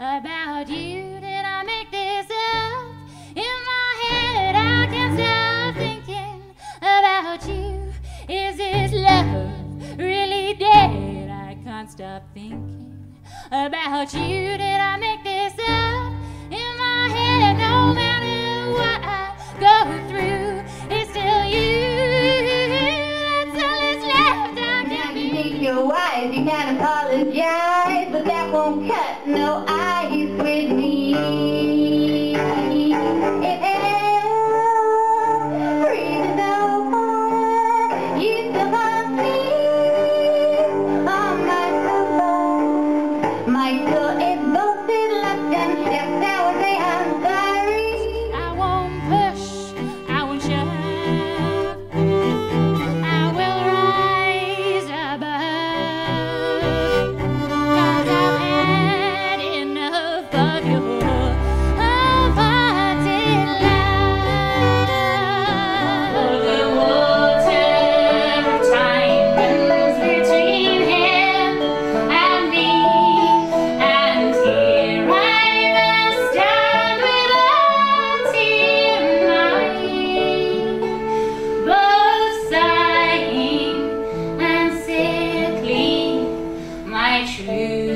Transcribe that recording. about you. Did I make this up? In my head I can't stop thinking about you. Is this love really dead? I can't stop thinking about you. Did I make this up? In my head, no matter what I go through, it's still you. That's all that's left. I can't be. You take your wife, you can't apologize, but that won't cut no ice with me. Thank you.